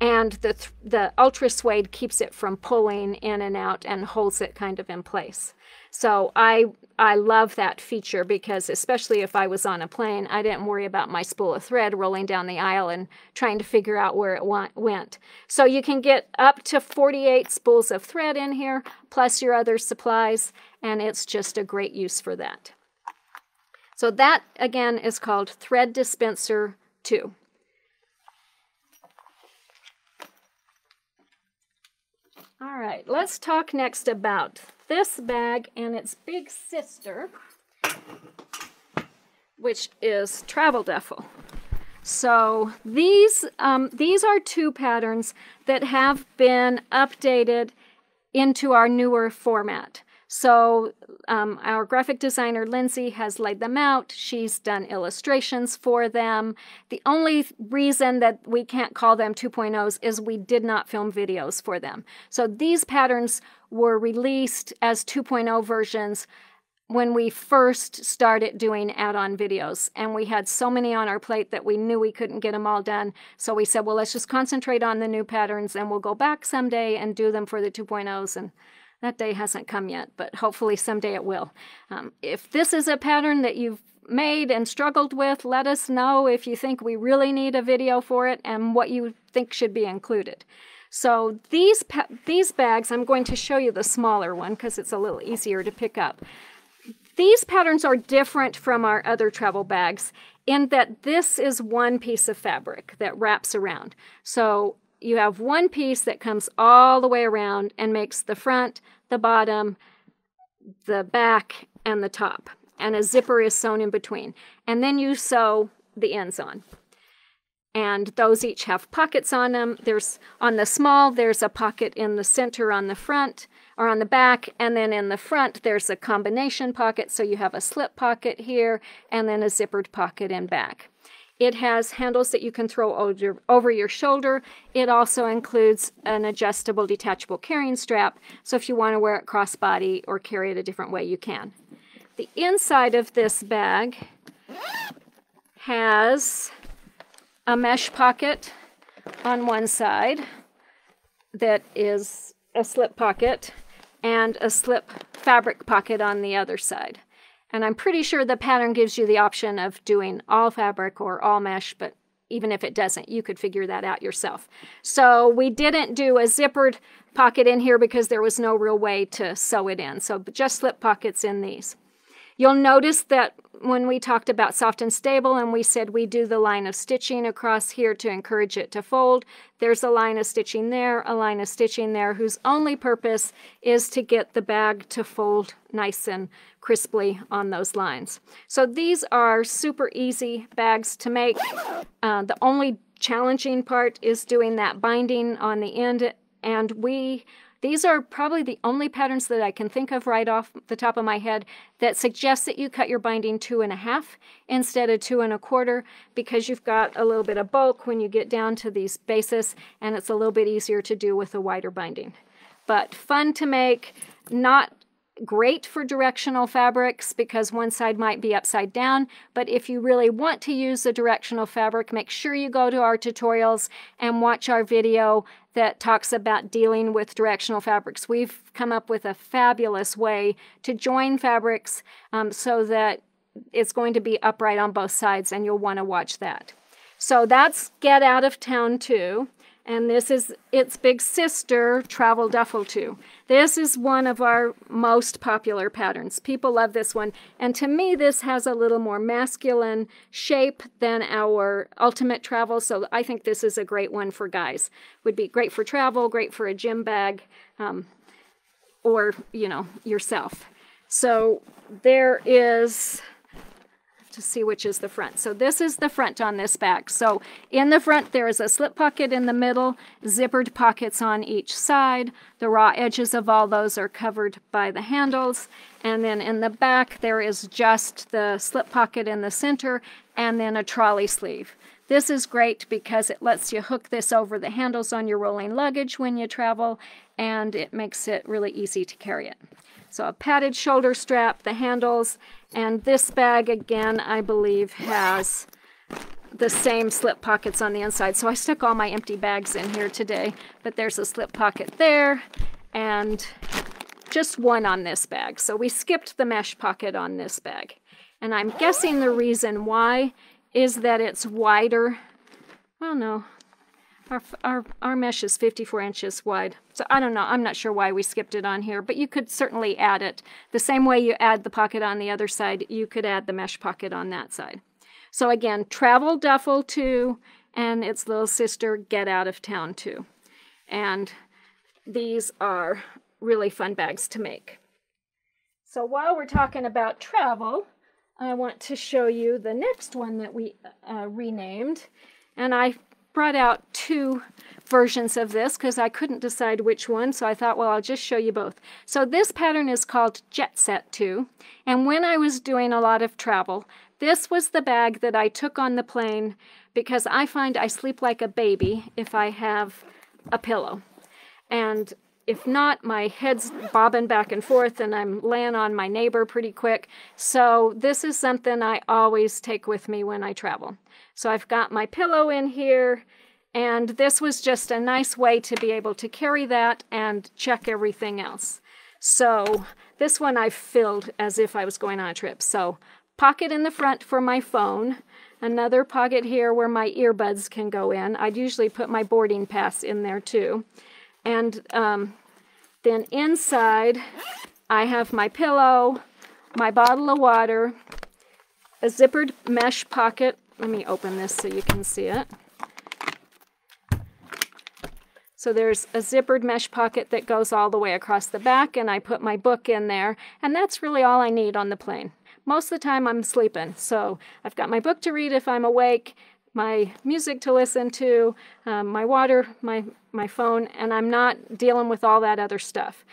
And the ultra suede keeps it from pulling in and out and holds it kind of in place. So I love that feature because, especially if I was on a plane, I didn't worry about my spool of thread rolling down the aisle and trying to figure out where it went. So you can get up to 48 spools of thread in here, plus your other supplies, and it's just a great use for that. So that, again, is called Thread Dispenser 2. All right, let's talk next about this bag and its big sister, which is Travel Duffel. So these are 2 patterns that have been updated into our newer format. So our graphic designer, Lindsay, has laid them out. She's done illustrations for them. The only reason that we can't call them 2.0s is we did not film videos for them. So these patterns were released as 2.0 versions when we first started doing add-on videos. And we had so many on our plate that we knew we couldn't get them all done. So we said, well, let's just concentrate on the new patterns and we'll go back someday and do them for the 2.0s. And that day hasn't come yet, but hopefully someday it will. If this is a pattern that you've made and struggled with, let us know if you think we really need a video for it and what you think should be included. So these bags, I'm going to show you the smaller one because it's a little easier to pick up. These patterns are different from our other travel bags in that this is one piece of fabric that wraps around. So you have one piece that comes all the way around and makes the front, the bottom, the back, and the top. And a zipper is sewn in between. And then you sew the ends on. And those each have pockets on them. There's, on the small, there's a pocket in the center on the front, or on the back, and then in the front there's a combination pocket. So you have a slip pocket here, and then a zippered pocket in back. It has handles that you can throw over your shoulder. It also includes an adjustable, detachable carrying strap, so if you want to wear it crossbody or carry it a different way, you can. The inside of this bag has a mesh pocket on one side that is a slip pocket and a slip fabric pocket on the other side. And I'm pretty sure the pattern gives you the option of doing all fabric or all mesh, but even if it doesn't, you could figure that out yourself. So we didn't do a zippered pocket in here because there was no real way to sew it in. So just slip pockets in these. You'll notice that when we talked about Soft and Stable and we said we do the line of stitching across here to encourage it to fold, there's a line of stitching there, a line of stitching there, whose only purpose is to get the bag to fold nice and crisply on those lines. So these are super easy bags to make. The only challenging part is doing that binding on the end, and we These are probably the only patterns that I can think of right off the top of my head that suggests that you cut your binding 2.5 instead of 2.25, because you've got a little bit of bulk when you get down to these bases, and it's a little bit easier to do with a wider binding. But fun to make, not great for directional fabrics because one side might be upside down, but if you really want to use a directional fabric, make sure you go to our tutorials and watch our video that talks about dealing with directional fabrics. We've come up with a fabulous way to join fabrics so that it's going to be upright on both sides, and you'll want to watch that. So that's Get Out of Town 2. And this is its big sister, Travel Duffel 2. This is one of our most popular patterns. People love this one. And to me, this has a little more masculine shape than our Ultimate Travel. So I think this is a great one for guys. Would be great for travel, great for a gym bag, or, you know, yourself. So there is... to see which is the front. So this is the front on this back. So in the front there is a slip pocket in the middle, zippered pockets on each side. The raw edges of all those are covered by the handles. And then in the back there is just the slip pocket in the center and then a trolley sleeve. This is great because it lets you hook this over the handles on your rolling luggage when you travel, and it makes it really easy to carry it. So a padded shoulder strap, the handles, and this bag, again, I believe has the same slip pockets on the inside. So I stuck all my empty bags in here today, but there's a slip pocket there and just one on this bag. So we skipped the mesh pocket on this bag. And I'm guessing the reason why is that it's wider. Well, no. Our mesh is 54 inches wide, so I don't know. I'm not sure why we skipped it on here, but you could certainly add it. The same way you add the pocket on the other side, you could add the mesh pocket on that side. So again, Travel Duffel 2 and its little sister, Get Out of Town 2. And these are really fun bags to make. So while we're talking about travel, I want to show you the next one that we renamed. And I brought out two versions of this because I couldn't decide which one, so I thought, well, I'll just show you both. So this pattern is called Jet Set 2, and when I was doing a lot of travel, this was the bag that I took on the plane because I find I sleep like a baby if I have a pillow. And if not, my head's bobbing back and forth and I'm laying on my neighbor pretty quick. So this is something I always take with me when I travel. So I've got my pillow in here, and this was just a nice way to be able to carry that and check everything else. So this one I filled as if I was going on a trip. So pocket in the front for my phone, another pocket here where my earbuds can go in. I'd usually put my boarding pass in there too. And then inside, I have my pillow, my bottle of water, a zippered mesh pocket. Let me open this so you can see it. So there's a zippered mesh pocket that goes all the way across the back, and I put my book in there. And that's really all I need on the plane. Most of the time I'm sleeping, so I've got my book to read if I'm awake, my music to listen to, my water, my phone, and I'm not dealing with all that other stuff.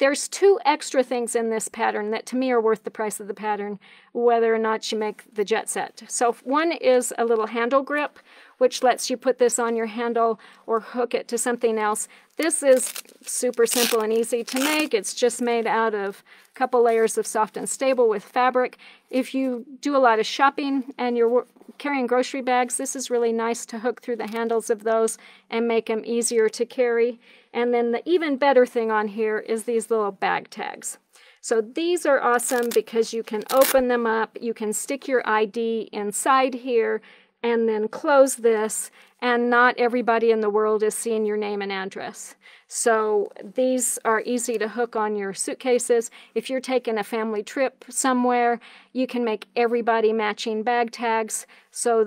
There's two extra things in this pattern that to me are worth the price of the pattern, whether or not you make the Jet Set. So one is a little handle grip, which lets you put this on your handle or hook it to something else. This is super simple and easy to make. It's just made out of a couple layers of Soft and Stable with fabric. If you do a lot of shopping and you're carrying grocery bags, this is really nice to hook through the handles of those and make them easier to carry. And then the even better thing on here is these little bag tags. So these are awesome because you can open them up, you can stick your ID inside here, and then close this, and not everybody in the world is seeing your name and address. So these are easy to hook on your suitcases. If you're taking a family trip somewhere, you can make everybody matching bag tags so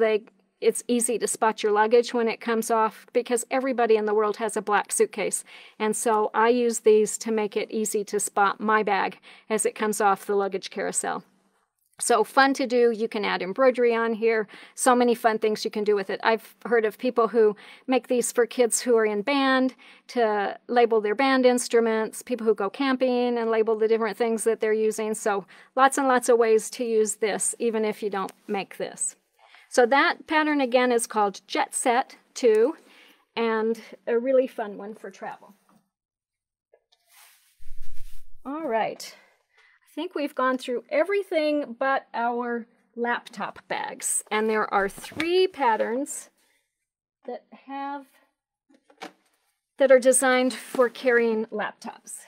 it's easy to spot your luggage when it comes off, because everybody in the world has a black suitcase. And so I use these to make it easy to spot my bag as it comes off the luggage carousel. So fun to do. You can add embroidery on here. So many fun things you can do with it. I've heard of people who make these for kids who are in band to label their band instruments, people who go camping and label the different things that they're using. So lots and lots of ways to use this, even if you don't make this. So that pattern again is called Jet Set 2 and a really fun one for travel. All right. I think we've gone through everything but our laptop bags, and there are three patterns that are designed for carrying laptops,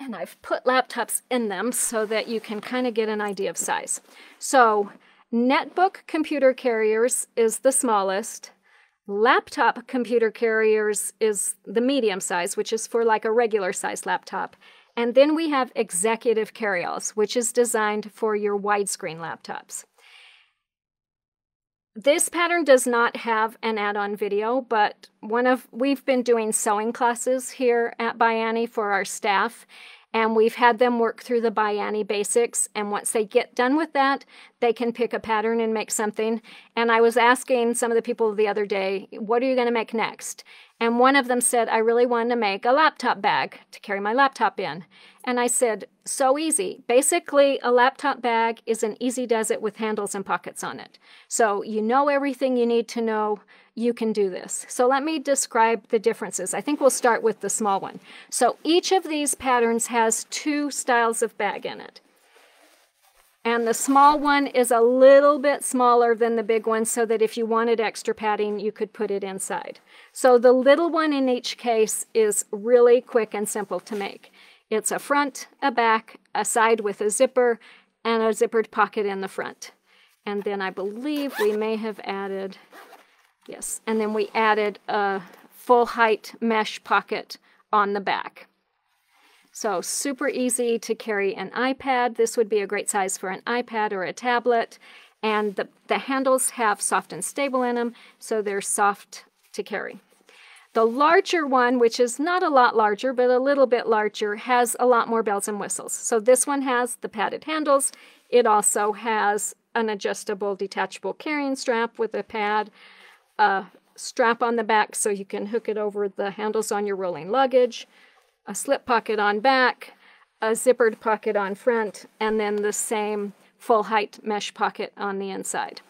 and I've put laptops in them so that you can kind of get an idea of size. So netbook computer carriers is the smallest. Laptop computer carriers is the medium size, which is for like a regular size laptop. And then we have executive carryalls, which is designed for your widescreen laptops. This pattern does not have an add-on video, but we've been doing sewing classes here at By Annie for our staff, and we've had them work through the By Annie basics, and once they get done with that, they can pick a pattern and make something. And I was asking some of the people the other day, what are you going to make next? And one of them said, I really wanted to make a laptop bag to carry my laptop in. And I said, so easy. Basically, a laptop bag is an easy does it with handles and pockets on it. So you know everything you need to know. You can do this. So let me describe the differences. I think we'll start with the small one. So each of these patterns has two styles of bag in it. And the small one is a little bit smaller than the big one so that if you wanted extra padding, you could put it inside. So the little one in each case is really quick and simple to make. It's a front, a back, a side with a zipper, and a zippered pocket in the front. And then I believe we may have added, yes, and then we added a full height mesh pocket on the back. So super easy to carry an iPad. This would be a great size for an iPad or a tablet. And the handles have Soft and Stable in them, so they're soft to carry. The larger one, which is not a lot larger, but a little bit larger, has a lot more bells and whistles. So this one has the padded handles. It also has an adjustable detachable carrying strap with a pad, a strap on the back so you can hook it over the handles on your rolling luggage, a slip pocket on back, a zippered pocket on front, and then the same full height mesh pocket on the inside.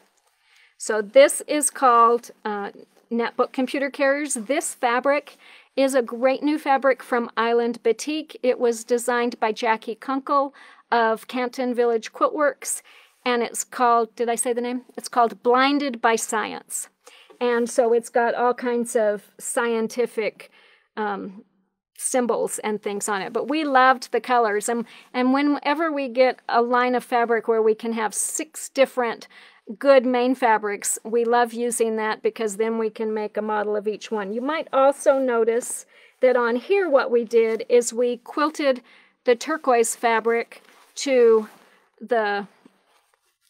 So this is called netbook computer carriers. This fabric is a great new fabric from Island Batik. It was designed by Jackie Kunkel of Canton Village Quiltworks, and it's called, did I say the name? It's called Blinded by Science. And so it's got all kinds of scientific symbols and things on it, but we loved the colors, and whenever we get a line of fabric where we can have 6 different good main fabrics, we love using that because then we can make a model of each one. You might also notice that on here what we did is we quilted the turquoise fabric to the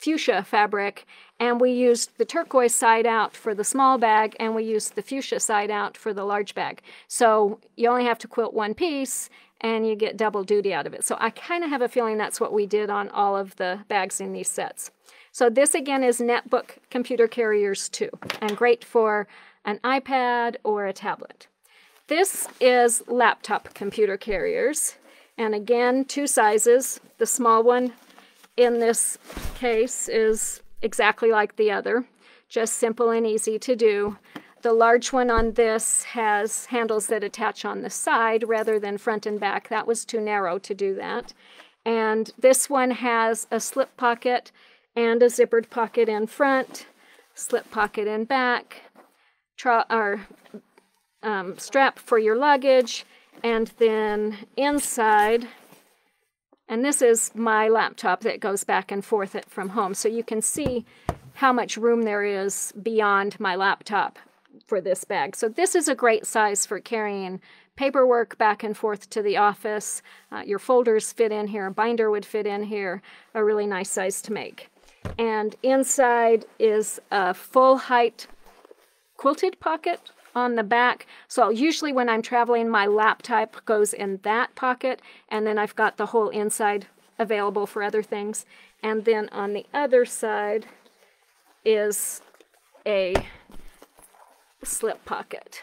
fuchsia fabric, and we used the turquoise side out for the small bag, and we used the fuchsia side out for the large bag. So you only have to quilt one piece, and you get double duty out of it. So I kind of have a feeling that's what we did on all of the bags in these sets. So this again is netbook computer carriers too, and great for an iPad or a tablet. This is laptop computer carriers, and again, 2 sizes. The small one in this case is exactly like the other, just simple and easy to do. The large one on this has handles that attach on the side rather than front and back. That was too narrow to do that. And this one has a slip pocket and a zippered pocket in front, slip pocket in back, strap for your luggage, and then inside. And this is my laptop that goes back and forth from home. So you can see how much room there is beyond my laptop for this bag. So this is a great size for carrying paperwork back and forth to the office. Your folders fit in here, a binder would fit in here, a really nice size to make. And inside is a full height quilted pocket on the back. So usually when I'm traveling, my laptop goes in that pocket, and then I've got the whole inside available for other things. And then on the other side is a slip pocket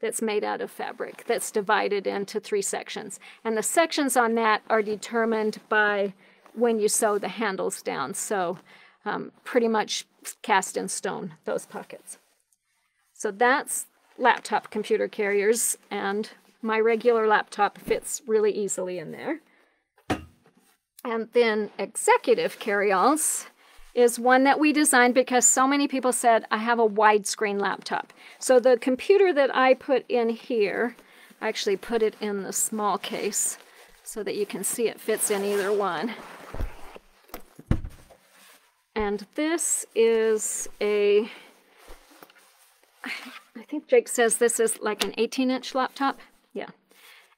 that's made out of fabric that's divided into three sections. And the sections on that are determined by when you sew the handles down. So pretty much cast in stone, those pockets. So that's laptop computer carriers, and my regular laptop fits really easily in there. And then executive carryalls is one that we designed because so many people said, I have a widescreen laptop. So the computer that I put in here, I actually put it in the small case so that you can see it fits in either one. And this is a, I think Jake says this is like an 18-inch laptop. Yeah,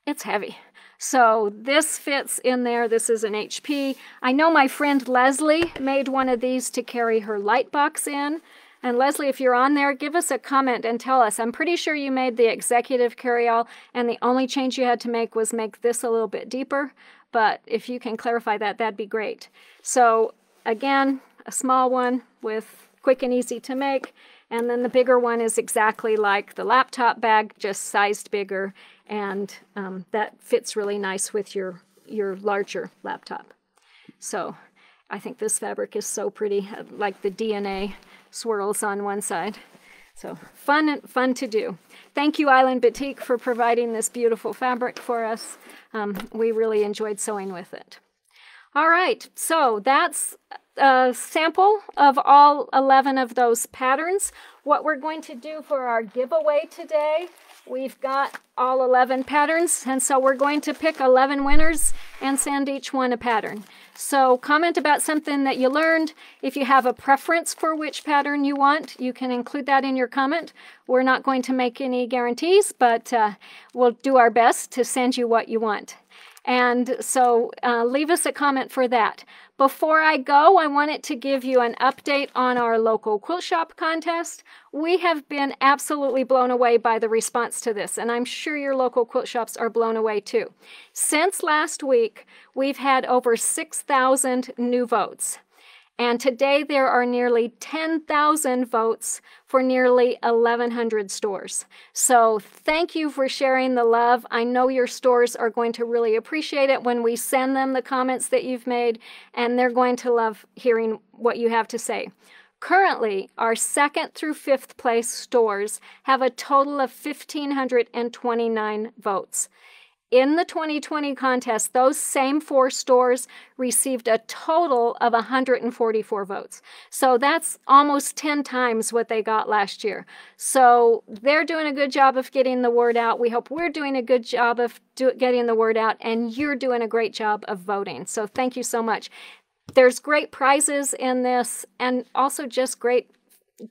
it's heavy. So this fits in there. This is an HP. I know my friend Leslie made one of these to carry her light box in. And Leslie, if you're on there, give us a comment and tell us. I'm pretty sure you made the executive carryall, and the only change you had to make was make this a little bit deeper. But if you can clarify that, that'd be great. So again, a small one with quick and easy to make. And then the bigger one is exactly like the laptop bag, just sized bigger. And that fits really nice with your larger laptop. So I think this fabric is so pretty, like the DNA swirls on one side. So fun and fun to do. Thank you, Island Batik, for providing this beautiful fabric for us. We really enjoyed sewing with it. All right, so that's a sample of all 11 of those patterns. What we're going to do for our giveaway today, we've got all 11 patterns, and so we're going to pick 11 winners and send each one a pattern. So comment about something that you learned. If you have a preference for which pattern you want, you can include that in your comment. We're not going to make any guarantees, but we'll do our best to send you what you want. And so leave us a comment for that. Before I go, I wanted to give you an update on our local quilt shop contest. We have been absolutely blown away by the response to this, and I'm sure your local quilt shops are blown away too. Since last week, we've had over 6,000 new votes. And today there are nearly 10,000 votes for nearly 1,100 stores. So thank you for sharing the love. I know your stores are going to really appreciate it when we send them the comments that you've made, and they're going to love hearing what you have to say. Currently, our 2nd through 5th place stores have a total of 1,529 votes. In the 2020 contest, those same 4 stores received a total of 144 votes. So that's almost 10 times what they got last year. So they're doing a good job of getting the word out. We hope we're doing a good job of getting the word out, and you're doing a great job of voting. So thank you so much. There's great prizes in this, and also just great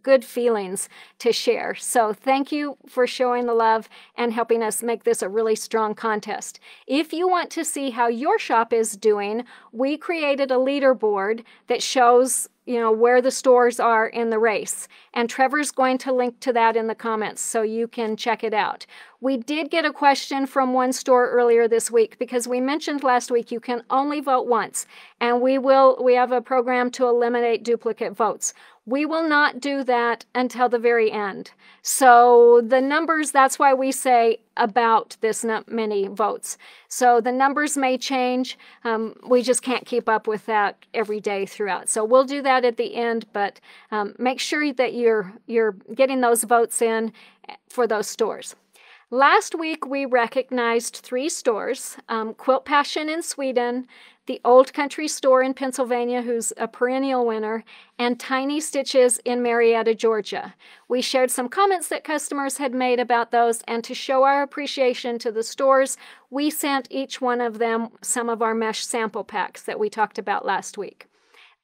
good feelings to share. So thank you for showing the love and helping us make this a really strong contest. If you want to see how your shop is doing, we created a leaderboard that shows, you know, where the stores are in the race. And Trevor's going to link to that in the comments so you can check it out. We did get a question from one store earlier this week, because we mentioned last week you can only vote once, and we have a program to eliminate duplicate votes. We will not do that until the very end. So the numbers, that's why we say about this many votes. So the numbers may change. We just can't keep up with that every day throughout. So we'll do that at the end, but make sure that you're getting those votes in for those stores. Last week, we recognized 3 stores, Quilt Passion in Sweden, the Old Country Store in Pennsylvania, who's a perennial winner, and Tiny Stitches in Marietta, Georgia. We shared some comments that customers had made about those, and to show our appreciation to the stores, we sent each one of them some of our mesh sample packs that we talked about last week.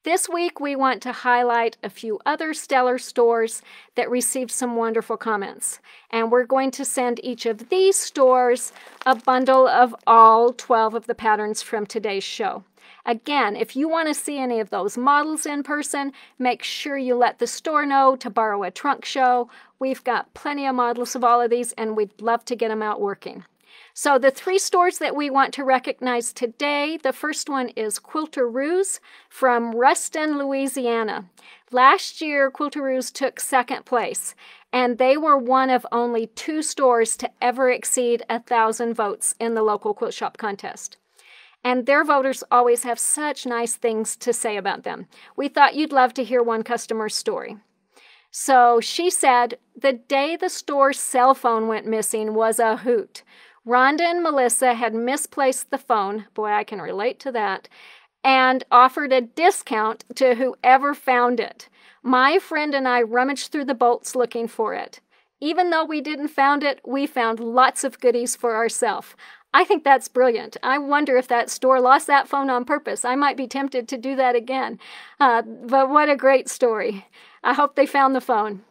This week, we want to highlight a few other stellar stores that received some wonderful comments. And we're going to send each of these stores a bundle of all 12 of the patterns from today's show. Again, if you want to see any of those models in person, make sure you let the store know to borrow a trunk show. We've got plenty of models of all of these, and we'd love to get them out working. So the three stores that we want to recognize today, the first one is Quilter Roos from Ruston, Louisiana. Last year, Quilter Roos took second place, and they were one of only two stores to ever exceed 1,000 votes in the local quilt shop contest. And their voters always have such nice things to say about them. We thought you'd love to hear one customer's story. So she said, the day the store's cell phone went missing was a hoot. Rhonda and Melissa had misplaced the phone, boy, I can relate to that, and offered a discount to whoever found it. My friend and I rummaged through the bolts looking for it. Even though we didn't find it, we found lots of goodies for ourselves. I think that's brilliant. I wonder if that store lost that phone on purpose. I might be tempted to do that again. But what a great story. I hope they found the phone.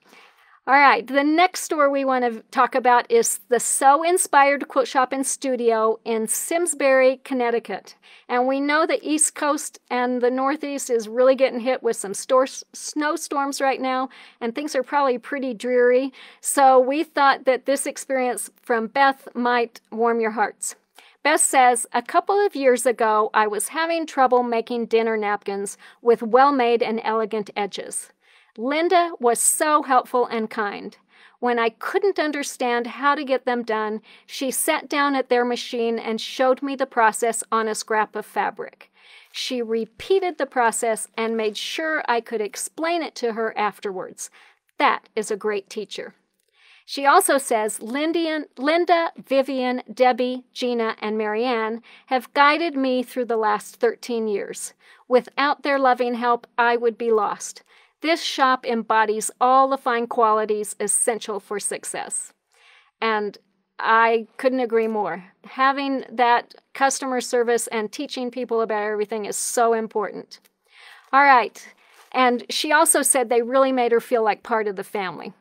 All right, the next store we want to talk about is the Sew Inspired Quilt Shop and Studio in Simsbury, Connecticut. And we know the East Coast and the Northeast is really getting hit with some snowstorms right now, and things are probably pretty dreary. So we thought that this experience from Beth might warm your hearts. Beth says, a couple of years ago, I was having trouble making dinner napkins with well-made and elegant edges. Linda was so helpful and kind. When I couldn't understand how to get them done, she sat down at their machine and showed me the process on a scrap of fabric. She repeated the process and made sure I could explain it to her afterwards. That is a great teacher. She also says, Linda, Vivian, Debbie, Gina, and Marianne have guided me through the last 13 years. Without their loving help, I would be lost. This shop embodies all the fine qualities essential for success. And I couldn't agree more. Having that customer service and teaching people about everything is so important. All right. And she also said they really made her feel like part of the family.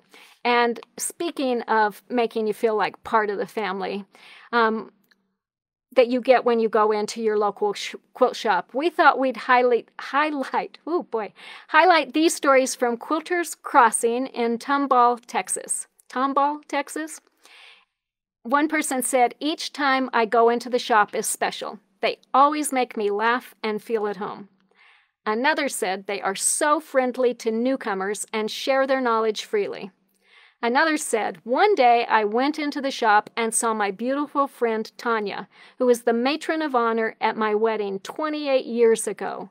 And speaking of making you feel like part of the family, that you get when you go into your local quilt shop. We thought we'd highlight these stories from Quilter's Crossing in Tomball, Texas. Tomball, Texas? One person said, each time I go into the shop is special. They always make me laugh and feel at home. Another said, they are so friendly to newcomers and share their knowledge freely. Another said, one day I went into the shop and saw my beautiful friend Tanya, who was the matron of honor at my wedding 28 years ago.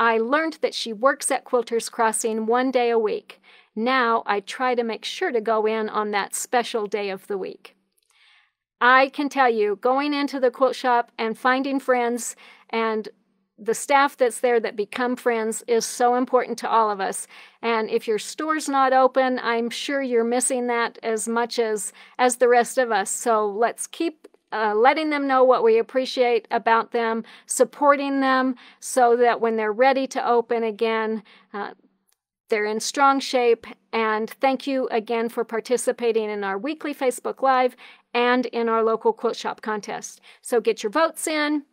I learned that she works at Quilter's Crossing one day a week. Now I try to make sure to go in on that special day of the week. I can tell you, going into the quilt shop and finding friends and the staff that's there that become friends is so important to all of us. And if your store's not open, I'm sure you're missing that as much as the rest of us. So let's keep letting them know what we appreciate about them, supporting them so that when they're ready to open again, they're in strong shape. And thank you again for participating in our weekly Facebook Live and in our local quilt shop contest. So get your votes in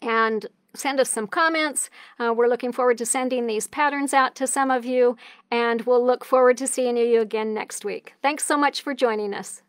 and send us some comments. We're looking forward to sending these patterns out to some of you, and we'll look forward to seeing you again next week. Thanks so much for joining us.